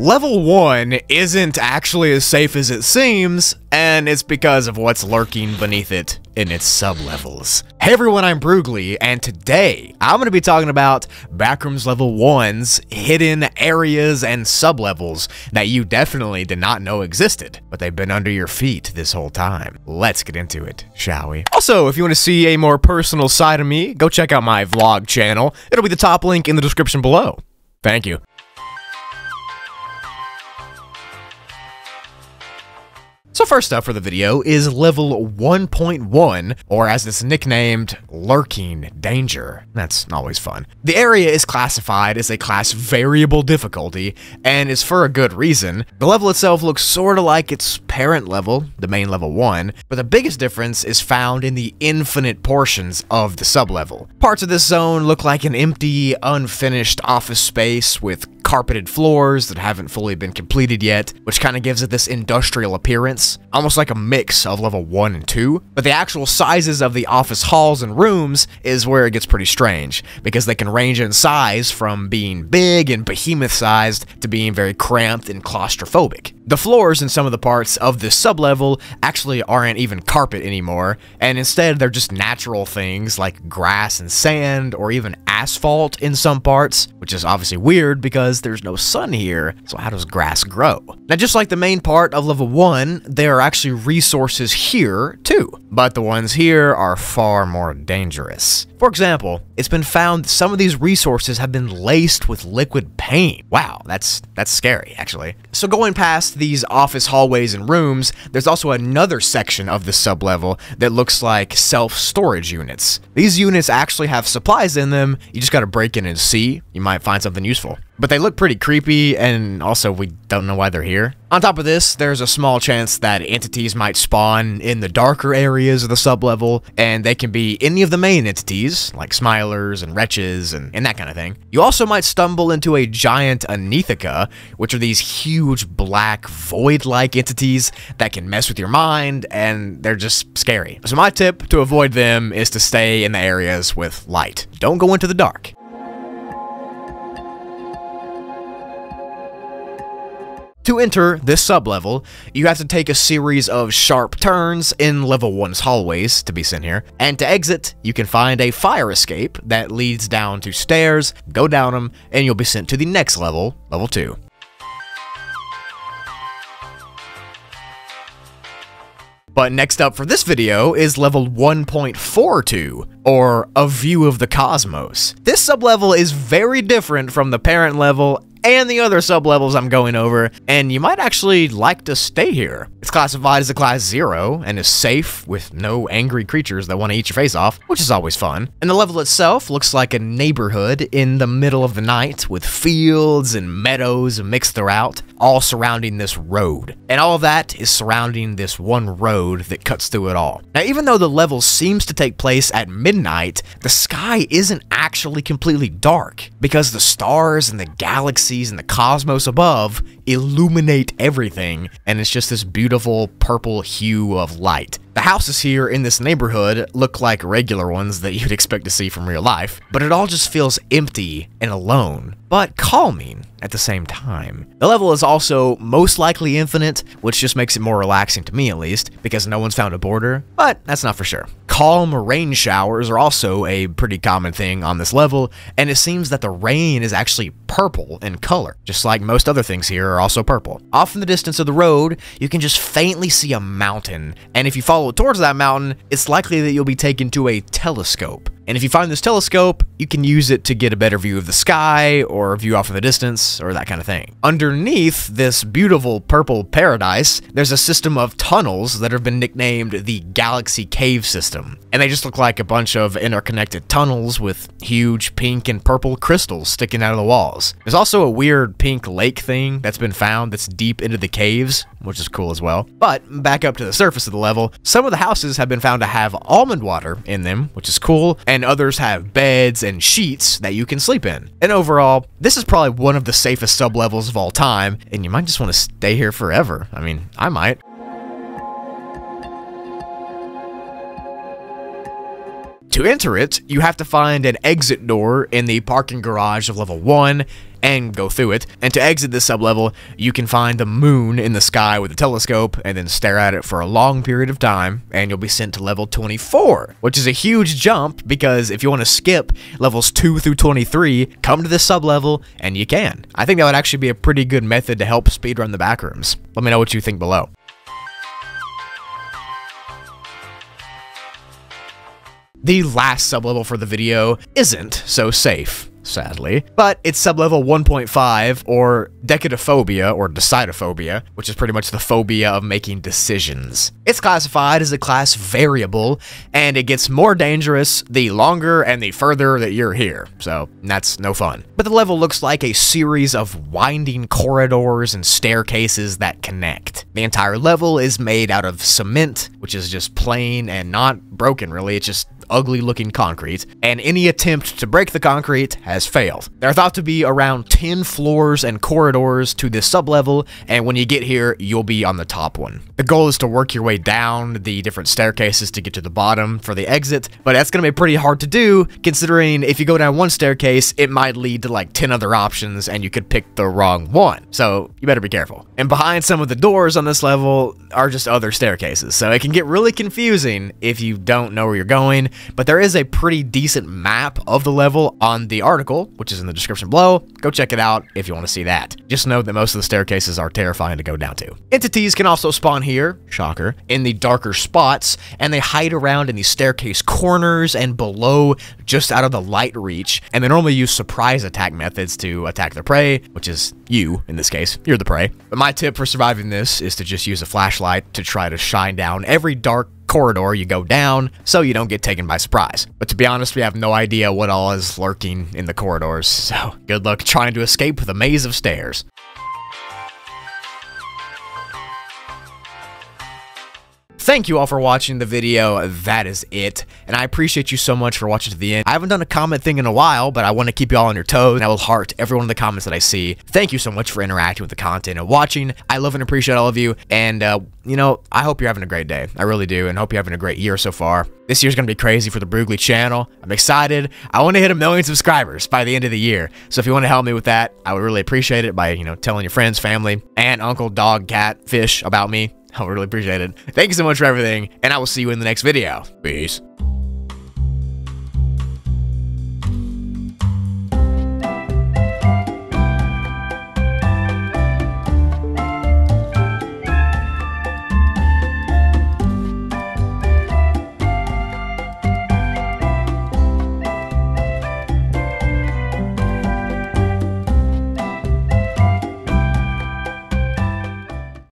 Level 1 isn't actually as safe as it seems, and it's because of what's lurking beneath it in its sublevels. Hey everyone, I'm Broogli, and today I'm going to be talking about Backrooms Level 1's hidden areas and sublevels that you definitely did not know existed, but they've been under your feet this whole time. Let's get into it, shall we? Also, if you want to see a more personal side of me, go check out my vlog channel. It'll be the top link in the description below. Thank you. So first up for the video is level 1.1, or as it's nicknamed, Lurking Danger. That's always fun. The area is classified as a class variable difficulty, and is for a good reason. The level itself looks sorta like its parent level, the main level 1, but the biggest difference is found in the infinite portions of the sublevel. Parts of this zone look like an empty, unfinished office space with carpeted floors that haven't fully been completed yet, which kind of gives it this industrial appearance, almost like a mix of level 1 and 2, but the actual sizes of the office halls and rooms is where it gets pretty strange, because they can range in size from being big and behemoth-sized to being very cramped and claustrophobic. The floors in some of the parts of this sublevel actually aren't even carpet anymore, and instead they're just natural things like grass and sand, or even asphalt in some parts, which is obviously weird because there's no sun here, so how does grass grow? Now, just like the main part of level 1, there are actually resources here too, but the ones here are far more dangerous. For example, it's been found some of these resources have been laced with liquid paint. Wow, that's scary, actually. So going past these office hallways and rooms, there's also another section of the sublevel that looks like self-storage units. These units actually have supplies in them, you just gotta break in and see, you might find something useful. But they look pretty creepy, and also we don't know why they're here. On top of this, there's a small chance that entities might spawn in the darker areas of the sublevel, and they can be any of the main entities, like Smilers and Wretches and that kind of thing. You also might stumble into a giant Anethica, which are these huge black void-like entities that can mess with your mind, and they're just scary. So my tip to avoid them is to stay in the areas with light. Don't go into the dark. To enter this sublevel, you have to take a series of sharp turns in level 1's hallways to be sent here, and to exit, you can find a fire escape that leads down to stairs, go down them, and you'll be sent to the next level, level 2. But next up for this video is level 1.42, or A View of the Cosmos. This sublevel is very different from the parent level and the other sublevels I'm going over, and you might actually like to stay here. It's classified as a class 0 and is safe with no angry creatures that want to eat your face off, which is always fun. And the level itself looks like a neighborhood in the middle of the night with fields and meadows mixed throughout, all surrounding this road. And all of that is surrounding this one road that cuts through it all. Now, even though the level seems to take place at midnight, the sky isn't actually completely dark because the stars and the galaxy and the cosmos above illuminate everything, and it's just this beautiful purple hue of light. The houses here in this neighborhood look like regular ones that you'd expect to see from real life, but it all just feels empty and alone, but calming at the same time. The level is also most likely infinite, which just makes it more relaxing to me at least, because no one's found a border, but that's not for sure. Calm rain showers are also a pretty common thing on this level, and it seems that the rain is actually purple in color, just like most other things here are also purple. Off in the distance of the road, you can just faintly see a mountain, and if you follow towards that mountain, it's likely that you'll be taken to a telescope. And if you find this telescope, you can use it to get a better view of the sky, or a view off in the distance, or that kind of thing. Underneath this beautiful purple paradise, there's a system of tunnels that have been nicknamed the Galaxy Cave System. And they just look like a bunch of interconnected tunnels with huge pink and purple crystals sticking out of the walls. There's also a weird pink lake thing that's been found that's deep into the caves, which is cool as well. But back up to the surface of the level, some of the houses have been found to have almond water in them, which is cool, and others have beds and sheets that you can sleep in. And overall, this is probably one of the safest sublevels of all time, and you might just want to stay here forever. I mean, I might. To enter it, you have to find an exit door in the parking garage of level 1 and go through it, and to exit this sublevel, you can find the moon in the sky with a telescope and then stare at it for a long period of time, and you'll be sent to level 24, which is a huge jump, because if you want to skip levels 2 through 23, come to this sublevel, and you can. I think that would actually be a pretty good method to help speedrun the Backrooms. Let me know what you think below. The last sublevel for the video isn't so safe, sadly, but it's sublevel 1.5, or Decidophobia, or Decidophobia, which is pretty much the phobia of making decisions. It's classified as a class variable, and it gets more dangerous the longer and the further that you're here, so that's no fun. But the level looks like a series of winding corridors and staircases that connect. The entire level is made out of cement, which is just plain and not broken, really. It's just ugly looking concrete, and any attempt to break the concrete has failed. There are thought to be around 10 floors and corridors to this sublevel, and when you get here, you'll be on the top one. The goal is to work your way down the different staircases to get to the bottom for the exit, but that's gonna be pretty hard to do, considering if you go down one staircase, it might lead to like 10 other options, and you could pick the wrong one, so you better be careful. And behind some of the doors on this level are just other staircases, so it can get really confusing if you don't know where you're going. But there is a pretty decent map of the level on the article, which is in the description below. Go check it out if you want to see that. Just know that most of the staircases are terrifying to go down to. Entities can also spawn here, shocker, in the darker spots, and they hide around in the staircase corners and below, just out of the light reach, and they normally use surprise attack methods to attack their prey, which is you, in this case. You're the prey. But my tip for surviving this is to just use a flashlight to try to shine down every dark corridor you go down, so you don't get taken by surprise. But to be honest, we have no idea what all is lurking in the corridors, so good luck trying to escape the maze of stairs. Thank you all for watching the video. That is it, and I appreciate you so much for watching to the end. I haven't done a comment thing in a while, but I want to keep you all on your toes, and I will heart every one of the comments that I see. Thank you so much for interacting with the content and watching. I love and appreciate all of you, and you know, I hope you're having a great day. I really do, and hope you're having a great year so far. This year's gonna be crazy for the Broogli channel. I'm excited. I want to hit 1 million subscribers by the end of the year, so if you want to help me with that, I would really appreciate it by, you know, telling your friends, family, aunt, uncle, dog, cat, fish about me. I would really appreciate it. Thank you so much for everything, and I will see you in the next video. Peace.